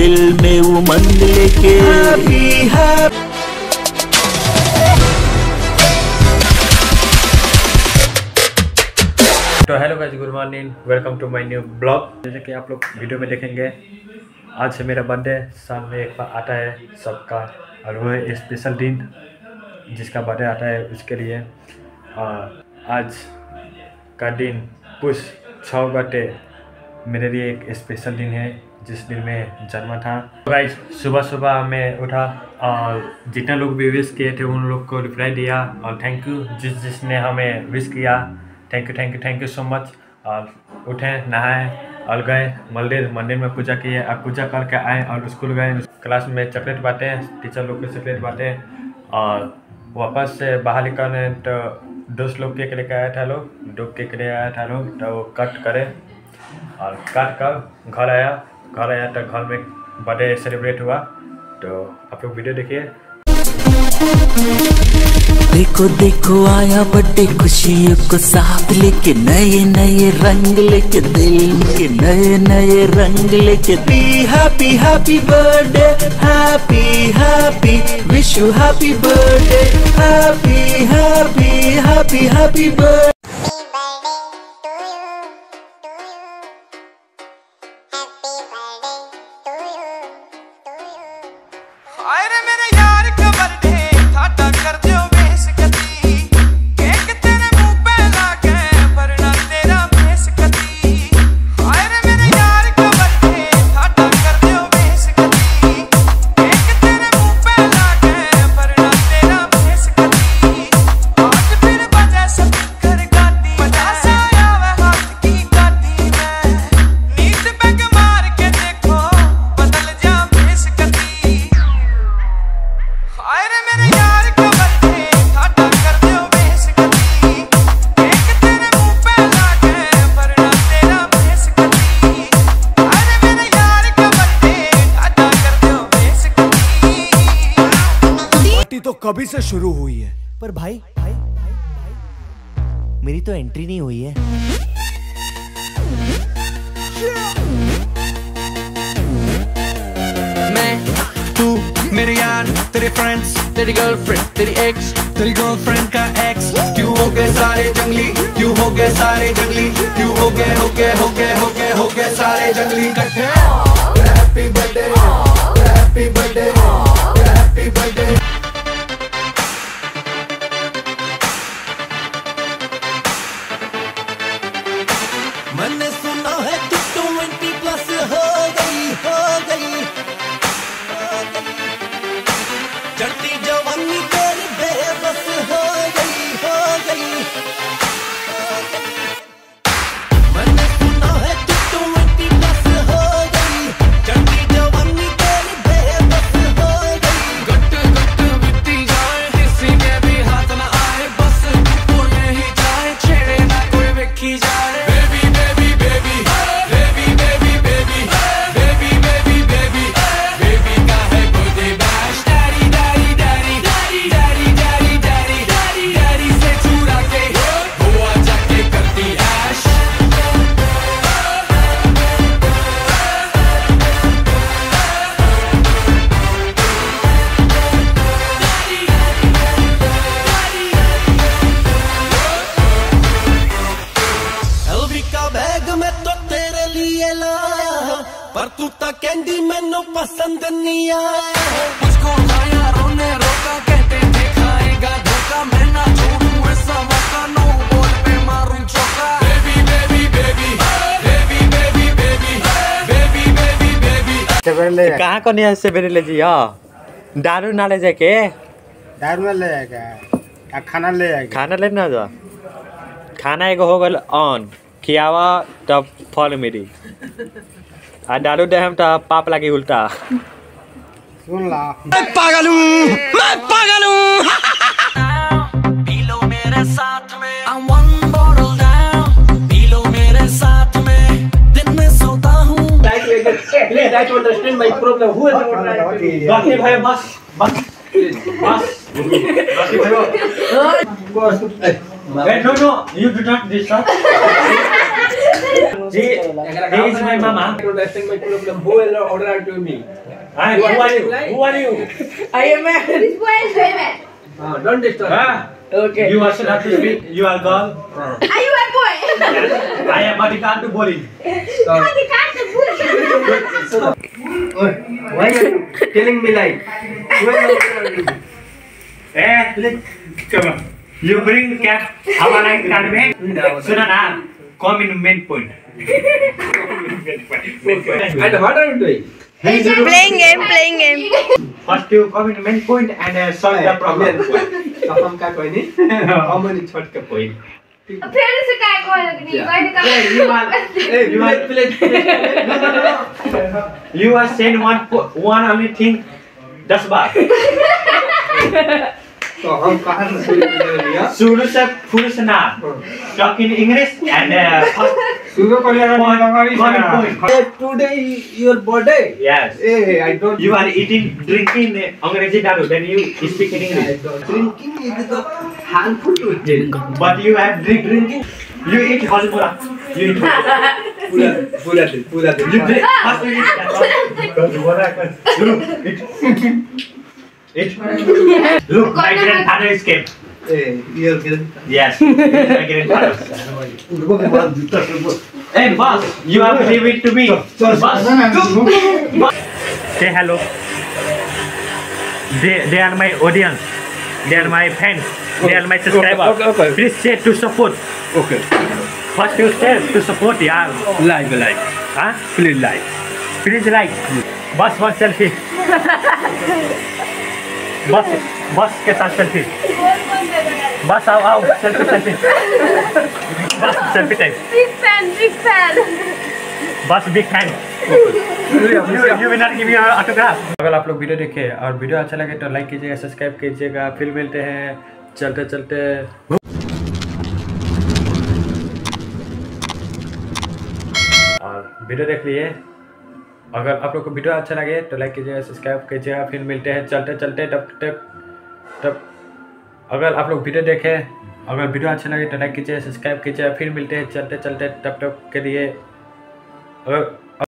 दिल में उमंग लेके हैप्पी तो hello guys, good morning, welcome to my new blog. जैसे कि आप लोग वीडियो में देखेंगे, आज है मेरा बर्थडे। साल में एक बार आता है सबका, और वो है स्पेशल दिन जिसका बर्थडे आता है उसके लिए। और आज का दिन कुछ 6 घंटे मेरे लिए एक स्पेशल दिन है, जिस दिन मैं जन्मा था। तो गाइस, सुबह सुबह मैं उठा और जितने लोग भी विश किए थे उन लोग को रिप्लाई दिया, और थैंक यू जिसने हमें विश किया। Thank you so much. और उठे, नहाए और गए मंदिर में पूजा किए, और पूजा करके आए और स्कूल गए। क्लास में चॉकलेट बांटे, टीचर लोग को चॉकलेट बांटे, और वापस से बाहर निकलने तो दोस्त लोग केक लेकर आया था लोग, 2 केक ले आया था लोग, तो कट करे और काट कर घर आया तो घर में बर्थडे सेलिब्रेट हुआ। तो आप लोग वीडियो देखिए। देखो देखो आया बर्थडे, खुशियों को साथ लेके, नए नए रंग लेके, दिल के नए नए रंग लेके। Happy happy birthday, happy happy wish you happy birthday, happy happy happy happy birthday. तो कभी से शुरू हुई है, पर भाई मेरी तो एंट्री नहीं हुई है। मैं, तू, मेरे यार, तेरे फ्रेंड्स, तेरी गर्लफ्रेंड, तेरी गर्लफ्रेंड का एक्स, क्यों हो गए सारे जंगली, क्यों हो गए सारे जंगली, क्यों हो गए सारे जंगली इकट्ठे। Happy birthday, happy birthday, happy birthday. मैंने सुना है तू 20+ हो गई। चढ़ती जवानी तेरी बेबस हो गई। मैंने सुना है तू 20+ हो गई। चढ़ती जवानी तेरी बेबस हो गई। गट बीती जाए, किसी में भी हाथ ना आए, बस तू नहीं जाए, छेड़े ना कोई वेखी जाए। पर तू तो कैंडी मैनू पसंद नहीं आया, मुझको खाया रोने रोका, कहते थे खाएगा धोखा, मैं ना छोड़ू ऐसा मौका, नो बोल पे मारूं चौका। Baby baby baby baby baby baby baby baby baby कहाँ को नहीं से बेरे ले जी हो, दारू ना ले जाके, दारू ना ले जाएगा, खाना ले जाएगा, खाना ले ना जा, खाना एगो हो गल ऑन खियावा तब फल मेरी आ डालू दे हम तो पाप लगी उल्टा। सुन ला, मैं पागल हूं। पीलो मेरे साथ में, I'm one bottle down, पीलो मेरे साथ में, दिन में सोता हूं। That you understand my problem, who is बाकी भाई, बस बाकी भाई, no, you do not disturb। He is my mama. I don't understand my problem. Who will order to me? Who are you? I am man. This boy is my man. Don't disturb. Okay. You are not to speak. You are girl. Are you a boy? I am but he can't do bullying. Why are you telling me like? Come on. You bring cat. Our cat में सुना ना. Come in main point. And what are you doing? Hey, playing game. First you come in main point and solve the problem. Problem का कोई नहीं. Common short का कोई. फिर से क्या कोई नहीं. You are. You are saying one only thing. 10 bar. So हम कहाँ से लिया? शुरू से फुल सुना. Talk in English and शुरू को लिया ना. Today your birthday. Yes. Hey, I don't. You are eating, drinking. English डालो. Then you speak in English. Drinking is the harmful to health. But you have drinking. You eat all पूरा. You eat पूरा दिन. You drink. First you eat. Look, my grandfather escaped. Your grandfather? Yes, my grandfather. Hey, boss, you have to leave it to me. Boss. Say hello. They are my audience. They are my fans. They are my subscribers. Okay. Please say to support. Okay. First you say to support, yeah. Like. Huh? Please like. Please like. Boss wants selfie. बस के साथ selfie बस आओ selfie बस selfie time big fan बस big fan you will not give me autograph अगर आप लोग वीडियो देखे और वीडियो अच्छा लगे तो लाइक कीजिएगा सब्सक्राइब कीजिएगा फिर मिलते हैं चलते और वीडियो देख लिए अगर आप लोग को वीडियो अच्छा लगे तो लाइक कीजिएगा सब्सक्राइब कीजिएगा फिर मिलते हैं चलते तब अगर आप लोग वीडियो देखें अगर वीडियो अच्छा लगे तो लाइक कीजिएगा सब्सक्राइब कीजिएगा फिर मिलते हैं चलते तब के लिए अगर